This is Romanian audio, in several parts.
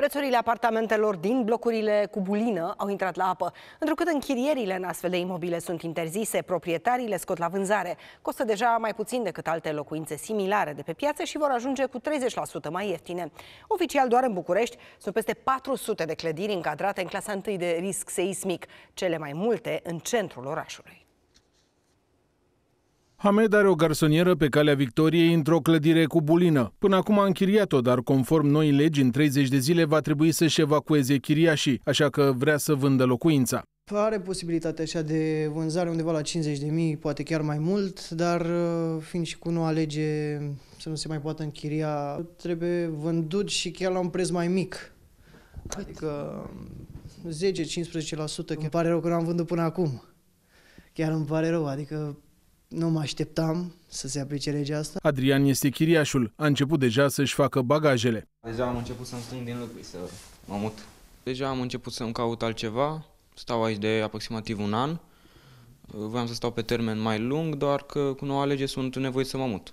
Prețurile apartamentelor din blocurile cu bulină au intrat la apă. Întrucât închirierile în astfel de imobile sunt interzise, proprietarii le scot la vânzare. Costă deja mai puțin decât alte locuințe similare de pe piață și vor ajunge cu 30% mai ieftine. Oficial, doar în București sunt peste 400 de clădiri încadrate în clasa 1 de risc seismic, cele mai multe în centrul orașului. Hamed are o garsonieră pe Calea Victoriei într-o clădire cu bulină. Până acum a închiriat-o, dar conform noii legi, în 30 de zile va trebui să-și evacueze chiriașii, așa că vrea să vândă locuința. Are posibilitatea așa de vânzare undeva la 50.000, poate chiar mai mult, dar fiind și cu noua lege să nu se mai poată închiria, trebuie vândut și chiar la un preț mai mic, adică 10-15%. Îmi pare rău că nu am vândut până acum, chiar îmi pare rău, adică nu mă așteptam să se aplice legea asta. Adrian este chiriașul. A început deja să-și facă bagajele. Deja am început să-mi strâng din lucruri, să mă mut. Deja am început să-mi caut altceva. Stau aici de aproximativ un an. Voiam să stau pe termen mai lung, doar că cu noua lege sunt nevoit să mă mut.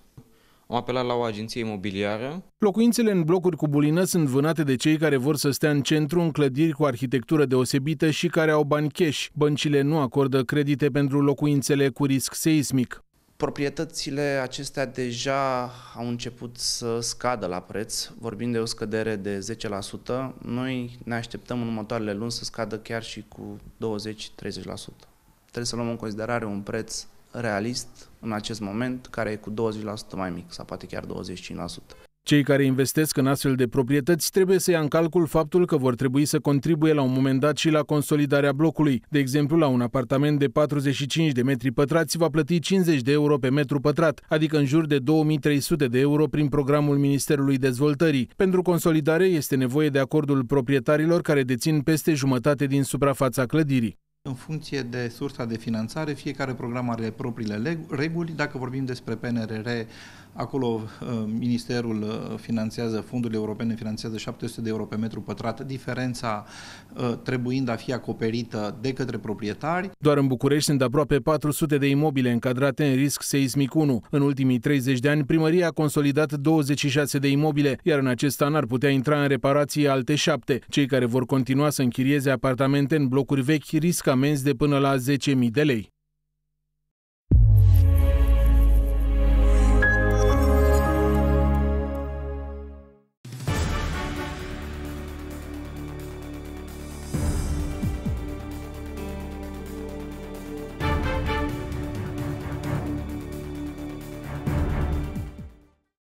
Am apelat la o agenție imobiliară. Locuințele în blocuri cu bulină sunt vânate de cei care vor să stea în centru, în clădiri cu arhitectură deosebită și care au bani cash. Băncile nu acordă credite pentru locuințele cu risc seismic. Proprietățile acestea deja au început să scadă la preț, vorbind de o scădere de 10%. Noi ne așteptăm în următoarele luni să scadă chiar și cu 20-30%. Trebuie să luăm în considerare un preț realist în acest moment, care e cu 20% mai mic, sau poate chiar 25%. Cei care investesc în astfel de proprietăți trebuie să ia în calcul faptul că vor trebui să contribuie la un moment dat și la consolidarea blocului. De exemplu, la un apartament de 45 de metri pătrați va plăti 50 de euro pe metru pătrat, adică în jur de 2300 de euro prin programul Ministerului Dezvoltării. Pentru consolidare este nevoie de acordul proprietarilor care dețin peste jumătate din suprafața clădirii. În funcție de sursa de finanțare, fiecare program are propriile reguli. Dacă vorbim despre PNRR, acolo Ministerul finanțează, fondurile europene finanțează 700 de euro pe metru pătrat, diferența trebuind a fi acoperită de către proprietari. Doar în București sunt aproape 400 de imobile încadrate în risc seismic 1. În ultimii 30 de ani, primăria a consolidat 26 de imobile, iar în acest an ar putea intra în reparație alte 7. Cei care vor continua să închirieze apartamente în blocuri vechi riscă amenzi de până la 10.000 de lei.